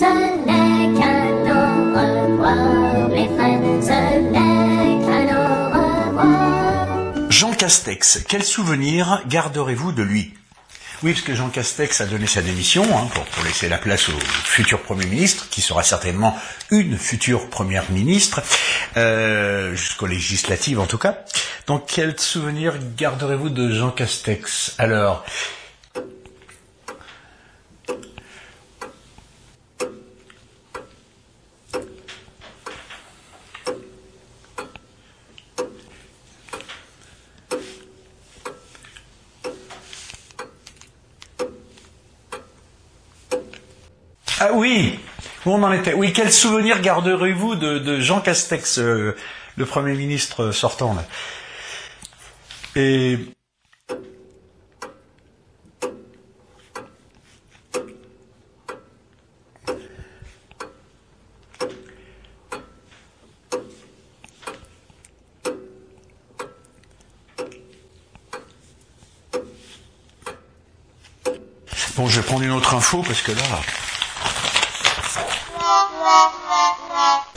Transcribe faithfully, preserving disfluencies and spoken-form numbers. Ce n'est qu'un au revoir, mes frères, ce n'est qu'un au revoir. Jean Castex, quel souvenir garderez-vous de lui ? Oui, parce que Jean Castex a donné sa démission hein, pour, pour laisser la place au futur Premier ministre, qui sera certainement une future Première ministre, euh, jusqu'aux législatives en tout cas. Donc, quel souvenir garderez-vous de Jean Castex ? Alors, ah oui, où on en était. Oui, quel souvenir garderez-vous de, de Jean Castex, euh, le Premier ministre sortant là. Et bon, je vais prendre une autre info parce que là. Blah, blah, blah, blah.